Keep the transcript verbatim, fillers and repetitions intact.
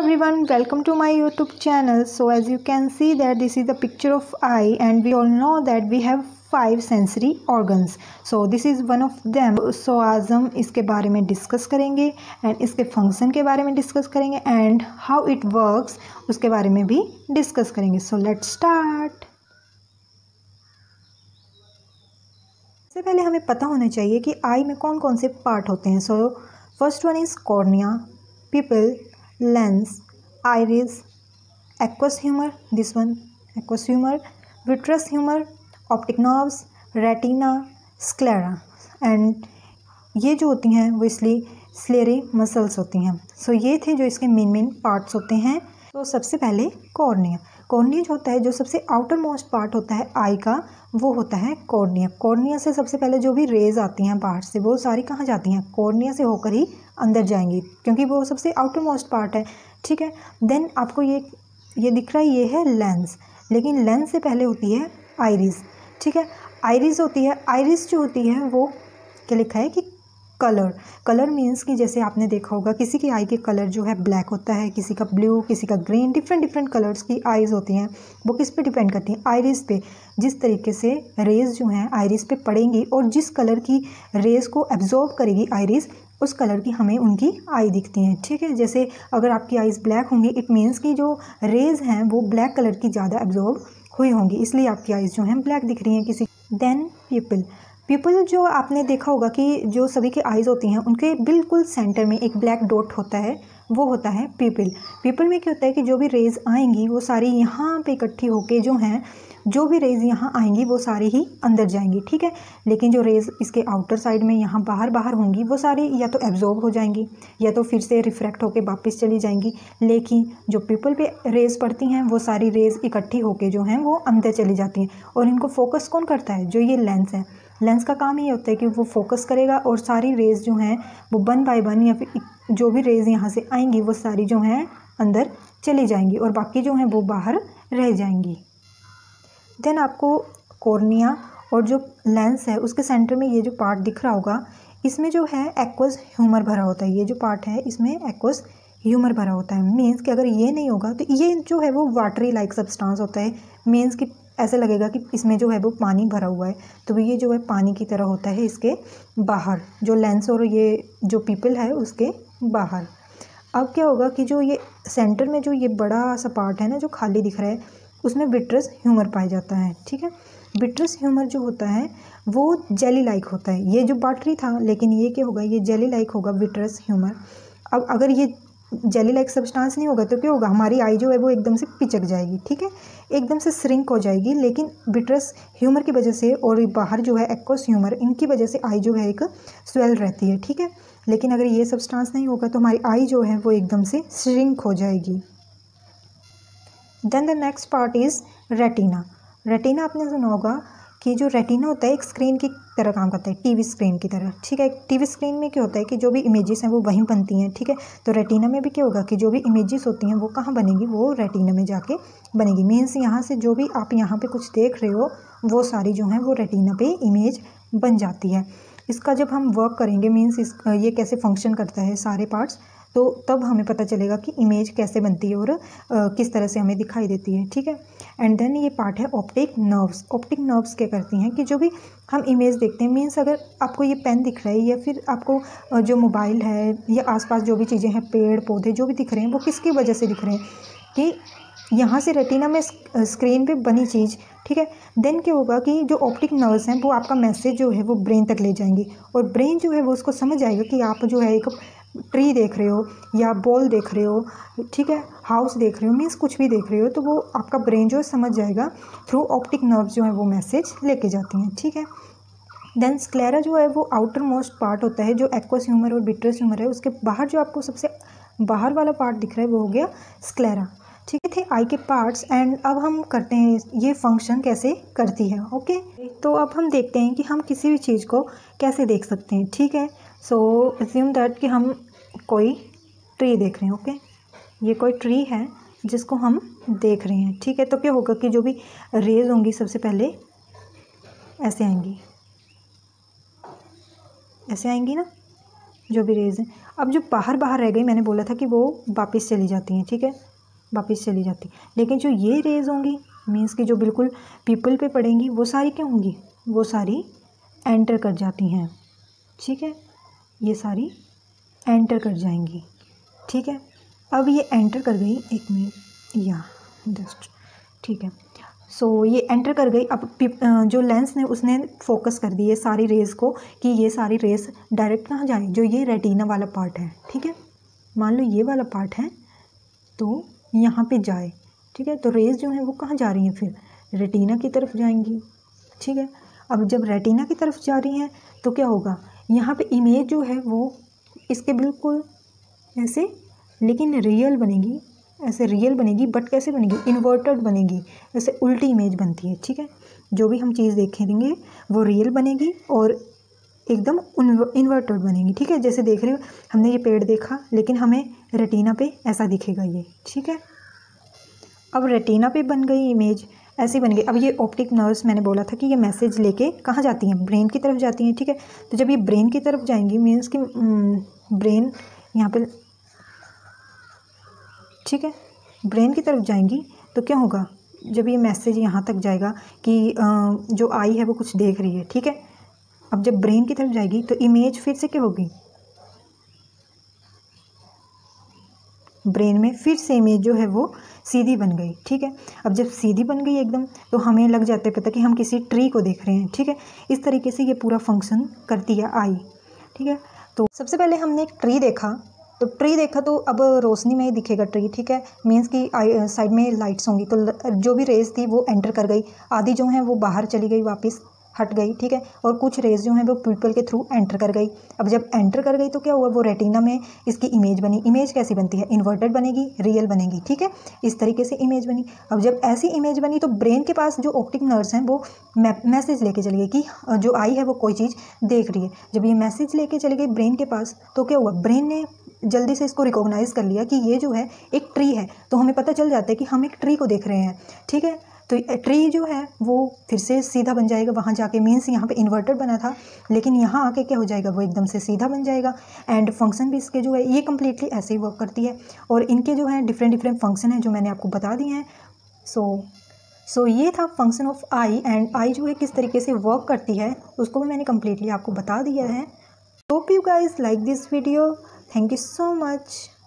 everyone, welcome to my YouTube channel. So as you can see that this is the picture of eye, and we all know that we have five sensory organs. So this is one of them. So आज हम इसके बारे में discuss करेंगे and इसके function के बारे में discuss करेंगे and how it works उसके बारे में भी discuss करेंगे. So let's start. सबसे पहले हमें पता होना चाहिए कि eye में कौन कौन से part होते हैं. So first one is cornea, pupil, lens, iris, aqueous humor, this one aqueous humor, vitreous humor, optic nerves, retina, sclera, and ये जो होती हैं वो इसलिए स्लेरे मसल्स होती हैं. सो so, ये थे जो इसके मेन मेन पार्ट्स होते हैं. तो सबसे पहले कॉर्निया. कॉर्निया जो होता है, जो सबसे आउटर मोस्ट पार्ट होता है आई का, वो होता है कॉर्निया. कॉर्निया से सबसे पहले जो भी रेज आती हैं बाहर से, वो सारी कहाँ जाती हैं? कॉर्निया से होकर ही अंदर जाएंगी, क्योंकि वो सबसे आउटर मोस्ट पार्ट है. ठीक है, देन आपको ये ये दिख रहा है, ये है लेंस. लेकिन लेंस से पहले होती है आइरिस. ठीक है, आइरिस होती है, आइरिस जो होती है वो क्या लिखा है कि कलर. कलर मीन्स कि जैसे आपने देखा होगा किसी की आई के कलर जो है ब्लैक होता है, किसी का ब्लू, किसी का ग्रीन, डिफरेंट डिफरेंट कलर्स की आईज़ होती हैं. वो किस पे डिपेंड करती हैं? आइरिस पे. जिस तरीके से रेज़ जो हैं आइरिस पे पड़ेंगी और जिस कलर की रेज़ को एब्जॉर्ब करेगी आइरिस, उस कलर की हमें उनकी आई दिखती हैं. ठीक है, जैसे अगर आपकी आईज़ ब्लैक होंगी, इट मीन्स कि जो रेज़ हैं वो ब्लैक कलर की ज़्यादा एब्जॉर्ब हुई होंगी, इसलिए आपकी आईज़ जो हैं ब्लैक दिख रही हैं किसी. Then people. पीपल जो आपने देखा होगा कि जो सभी की आइज़ होती हैं उनके बिल्कुल सेंटर में एक ब्लैक डॉट होता है, वो होता है पीपल. पीपल में क्या होता है कि जो भी रेज़ आएंगी वो सारी यहाँ पे इकट्ठी होके जो हैं, जो भी रेज़ यहाँ आएंगी वो सारी ही अंदर जाएंगी. ठीक है, लेकिन जो रेज़ इसके आउटर साइड में यहाँ बाहर बाहर होंगी वो सारी या तो एब्जॉर्ब हो जाएंगी या तो फिर से रिफ्रैक्ट होकर वापस चली जाएंगी. लेकिन जो पीपल पे रेज़ पड़ती हैं वो सारी रेज़ इकट्ठी होकर जो हैं वो अंदर चली जाती हैं. और इनको फोकस कौन करता है? जो ये लेंस है. लेंस का काम ये होता है कि वो फोकस करेगा और सारी रेज़ जो हैं वो वन बाय वन या फिर जो भी रेज़ यहाँ से आएंगी वो सारी जो हैं अंदर चली जाएंगी और बाकी जो हैं वो बाहर रह जाएंगी. देन आपको कॉर्निया और जो लेंस है उसके सेंटर में ये जो पार्ट दिख रहा होगा, इसमें जो है एक्वस ह्यूमर भरा होता है. ये जो पार्ट है इसमें एक्वस ह्यूमर भरा होता है. मीन्स कि अगर ये नहीं होगा तो ये जो है वो वाटरी लाइक सब्सटेंस होता है. मीन्स कि ऐसा लगेगा कि इसमें जो है वो पानी भरा हुआ है, तो ये जो है पानी की तरह होता है इसके बाहर, जो लेंस और ये जो पीपल है उसके बाहर. अब क्या होगा कि जो ये सेंटर में जो ये बड़ा सा पार्ट है ना जो खाली दिख रहा है, उसमें विट्रस ह्यूमर पाया जाता है. ठीक है, विट्रस ह्यूमर जो होता है वो जेली लाइक होता है. ये जो वाटरी था, लेकिन ये क्या होगा, ये जेली लाइक होगा विट्रस ह्यूमर. अब अगर ये जेली लाइक सब्सटेंस नहीं होगा तो क्या होगा, हमारी आई जो है वो एकदम से पिचक जाएगी. ठीक है, एकदम से श्रिंक हो जाएगी. लेकिन विट्रस ह्यूमर की वजह से और बाहर जो है एक्वस ह्यूमर, इनकी वजह से आई जो है एक स्वेल रहती है. ठीक है, लेकिन अगर ये सब्सटेंस नहीं होगा तो हमारी आई जो है वो एकदम से श्रिंक हो जाएगी. Then the next part is retina. Retina आपने सुना होगा कि जो रेटिना होता है एक स्क्रीन की तरह काम करता है, टीवी स्क्रीन की तरह. ठीक है, टीवी स्क्रीन में क्या होता है कि जो भी इमेजेस हैं वो वहीं बनती हैं. ठीक है, तो रेटिना में भी क्या होगा कि जो भी इमेजेस होती हैं वो कहाँ बनेगी, वो रेटिना में जाके बनेगी. मीन्स यहाँ से जो भी आप यहाँ पे कुछ देख रहे हो वो सारी जो है वो रेटिना पे इमेज बन जाती है. इसका जब हम वर्क करेंगे, मीन्स ये कैसे फंक्शन करता है सारे पार्ट्स, तो तब हमें पता चलेगा कि इमेज कैसे बनती है और आ, किस तरह से हमें दिखाई देती है. ठीक है, एंड देन ये पार्ट है ऑप्टिक नर्व्स. ऑप्टिक नर्व्स क्या करती हैं कि जो भी हम इमेज देखते हैं, मीन्स अगर आपको ये पेन दिख रहा है या फिर आपको जो मोबाइल है या आसपास जो भी चीज़ें हैं, पेड़ पौधे जो भी दिख रहे हैं, वो किसकी वजह से दिख रहे हैं कि यहाँ से रेटिना में स्क्रीन पे बनी चीज़. ठीक है, देन क्या होगा कि जो ऑप्टिक नर्व्स हैं वो आपका मैसेज जो है वो ब्रेन तक ले जाएंगी और ब्रेन जो है वो उसको समझ आएगा कि आप जो है एक ट्री देख रहे हो या बॉल देख रहे हो. ठीक है, हाउस देख रहे हो, मीन्स कुछ भी देख रहे हो, तो वो आपका ब्रेन जो है समझ जाएगा. थ्रू ऑप्टिक नर्व्स जो है वो मैसेज लेके जाती हैं. ठीक है, देन स्क्लेरा जो है वो आउटर मोस्ट पार्ट होता है, जो एक्वस ह्यूमर और विट्रस ह्यूमर है उसके बाहर. जो आपको सबसे बाहर वाला पार्ट दिख रहा है वो हो गया स्क्लेरा. ठीक थे आई के पार्ट्स. एंड अब हम करते हैं ये फंक्शन कैसे करती है. ओके, तो अब हम देखते हैं कि हम किसी भी चीज़ को कैसे देख सकते हैं. ठीक है, सो अज्यूम दैट कि हम कोई ट्री देख रहे हैं. Okay okay? ये कोई ट्री है जिसको हम देख रहे हैं. ठीक है, तो क्या होगा कि जो भी रेज होंगी सबसे पहले ऐसे आएंगी, ऐसे आएंगी ना, जो भी रेज़ हैं। अब जो बाहर बाहर रह गई मैंने बोला था कि वो वापस चली जाती हैं, ठीक है, वापस चली जाती हैं। लेकिन जो ये रेज़ होंगी मीन्स कि जो बिल्कुल पीपल पे पड़ेंगी वो सारी क्या होंगी, वो सारी एंटर कर जाती हैं, ठीक है, ये सारी एंटर कर जाएंगी, ठीक है। अब ये एंटर कर गई, एक मिनट या जस्ट, ठीक है, सो so, ये एंटर कर गई। अब जो लेंस ने उसने फोकस कर दी है सारी रेज़ को कि ये सारी रेज़ डायरेक्ट कहाँ जाए, जो ये रेटिना वाला पार्ट है, ठीक है, मान लो ये वाला पार्ट है तो यहाँ पे जाए, ठीक है। तो रेज़ जो है वो कहाँ जा रही हैं, फिर रेटिना की तरफ जाएंगी, ठीक है। अब जब रेटिना की तरफ जा रही हैं तो क्या होगा, यहाँ पर इमेज जो है वो इसके बिल्कुल ऐसे, लेकिन रियल बनेगी, ऐसे रियल बनेगी, बट कैसे बनेगी, इन्वर्टेड बनेगी, ऐसे उल्टी इमेज बनती है, ठीक है। जो भी हम चीज़ देखेंगे वो रियल बनेगी और एकदम इन्वर्टेड बनेगी, ठीक है। जैसे देख रहे हो हमने ये पेड़ देखा, लेकिन हमें रेटिना पे ऐसा दिखेगा ये, ठीक है। अब रेटिना पे बन गई इमेज, ऐसी बन गई। अब ये ऑप्टिक नर्व्स मैंने बोला था कि ये मैसेज लेके कहाँ जाती हैं, ब्रेन की तरफ जाती हैं, ठीक है। तो जब ये ब्रेन की तरफ जाएंगी मीन्स कि ब्रेन यहाँ पर, ठीक है, ब्रेन की तरफ जाएंगी तो क्या होगा, जब ये मैसेज यहाँ तक जाएगा कि जो आई है वो कुछ देख रही है, ठीक है। अब जब ब्रेन की तरफ जाएगी तो इमेज फिर से क्या होगी, ब्रेन में फिर से इमेज जो है वो सीधी बन गई, ठीक है। अब जब सीधी बन गई एकदम तो हमें लग जाता है पता कि हम किसी ट्री को देख रहे हैं, ठीक है। इस तरीके से ये पूरा फंक्शन करती है आई, ठीक है। तो सबसे पहले हमने एक ट्री देखा, तो ट्री देखा तो अब रोशनी में ही दिखेगा ट्री, ठीक है, मीन्स कि साइड में लाइट्स होंगी। तो जो भी रेज़ थी वो एंटर कर गई, आधी जो हैं वो बाहर चली गई, वापस हट गई, ठीक है, और कुछ रेज़ जो हैं वो पीपल के थ्रू एंटर कर गई। अब जब एंटर कर गई तो क्या हुआ, वो रेटिना में इसकी इमेज बनी। इमेज कैसी बनती है, इन्वर्टेड बनेगी, रियल बनेगी, ठीक है, इस तरीके से इमेज बनी। अब जब ऐसी इमेज बनी तो ब्रेन के पास जो ऑप्टिक नर्व्स हैं वो मैसेज लेके चली गई कि जो आई है वो कोई चीज़ देख रही है। जब ये मैसेज लेके चली गई ब्रेन के पास तो क्या हुआ, ब्रेन ने जल्दी से इसको रिकॉग्नाइज़ कर लिया कि ये जो है एक ट्री है, तो हमें पता चल जाता है कि हम एक ट्री को देख रहे हैं, ठीक है। तो ट्री जो है वो फिर से सीधा बन जाएगा वहाँ जाके, मीन्स यहाँ पे इन्वर्टेड बना था लेकिन यहाँ आके क्या हो जाएगा, वो एकदम से सीधा बन जाएगा। एंड फंक्शन भी इसके जो है ये कम्प्लीटली ऐसे ही वर्क करती है, और इनके जो है डिफरेंट डिफरेंट फंक्शन हैं जो मैंने आपको बता दिए हैं। सो सो ये था function of eye, and eye जो है किस तरीके से वर्क करती है उसको भी मैंने कम्प्लीटली आपको बता दिया है। Hope you guys like this video, thank you so much।